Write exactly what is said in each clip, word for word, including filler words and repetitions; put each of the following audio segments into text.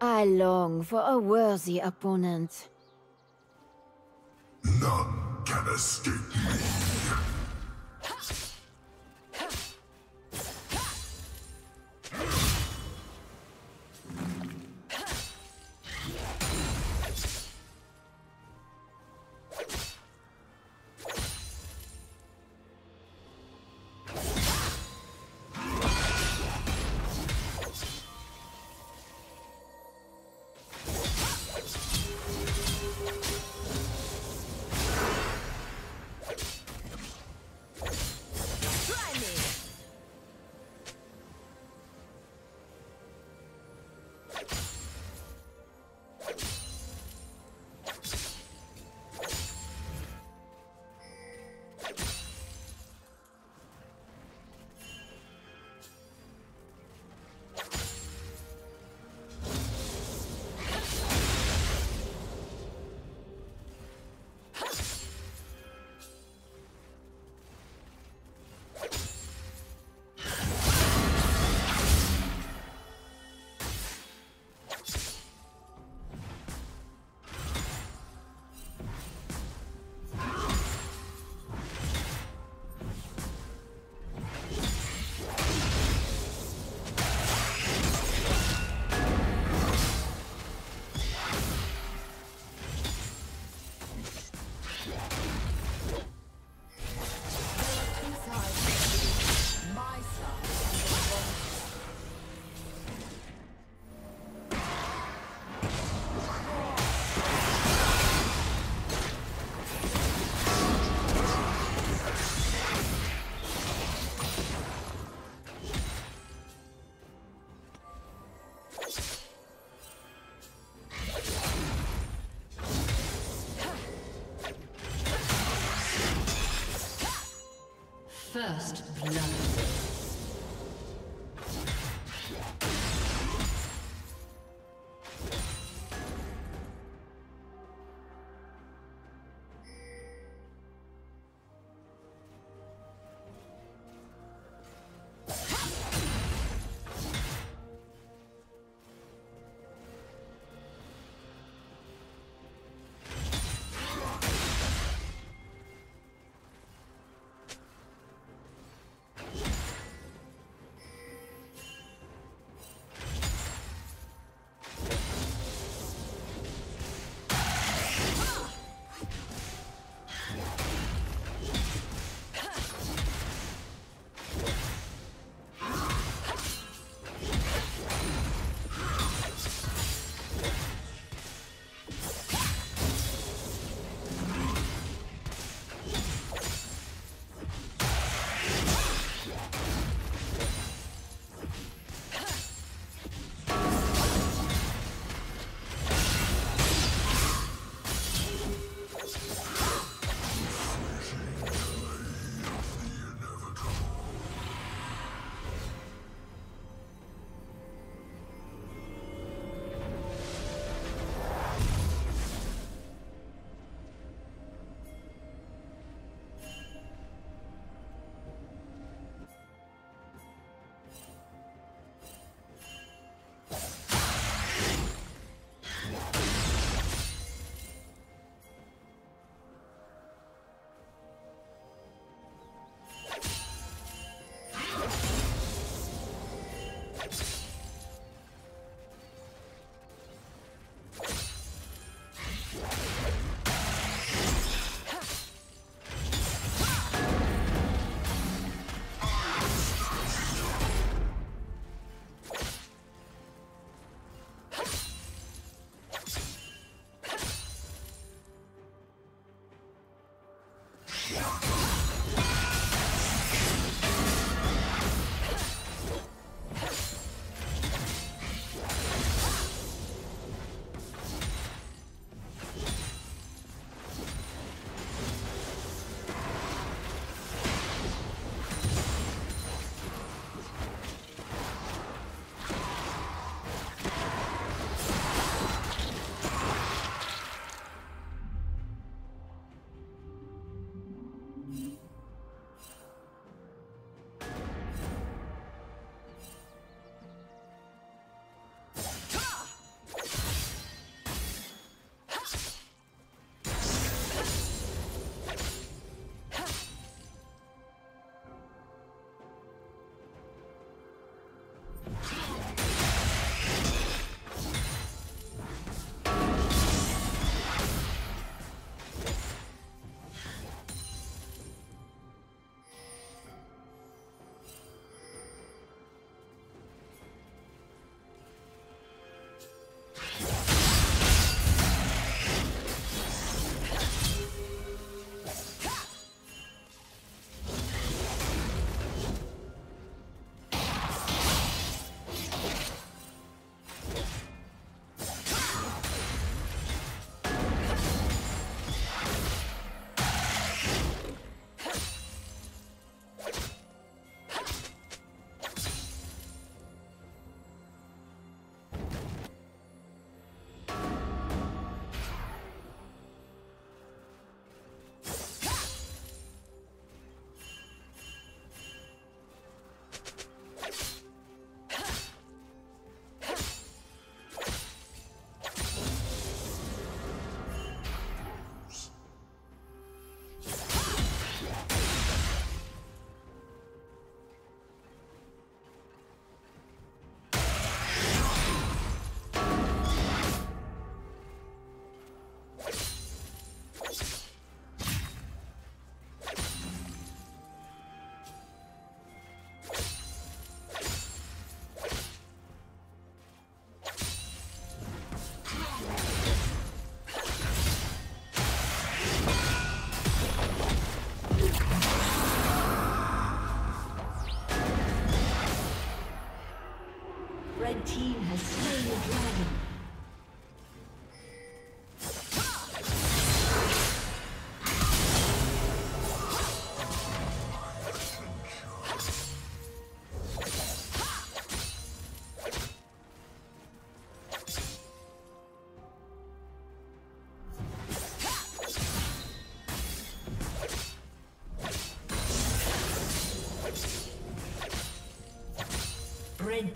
I long for a worthy opponent. None can escape me. First blood.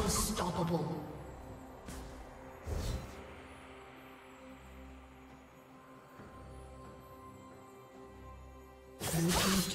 Unstoppable. The blue team's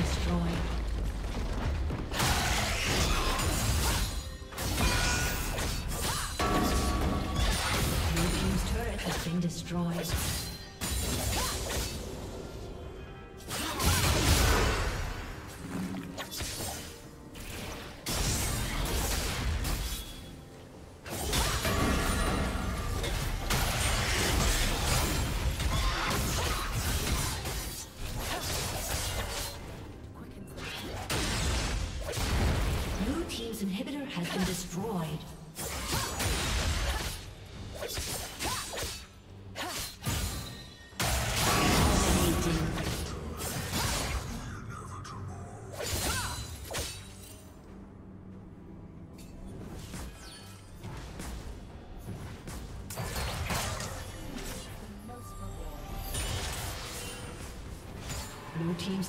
Destroyed. Blue team's inhibitor has been destroyed. Blue team's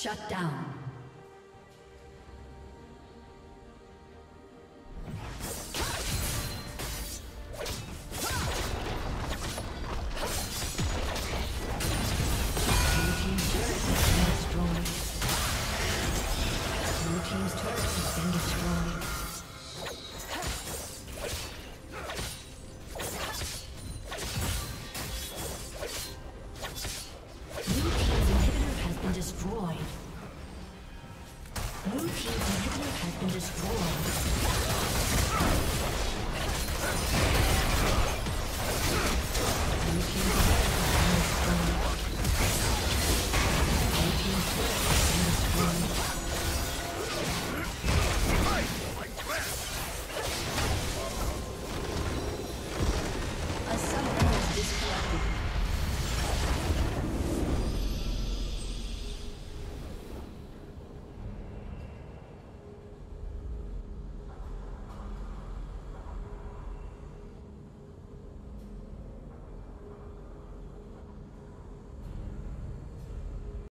Shut down.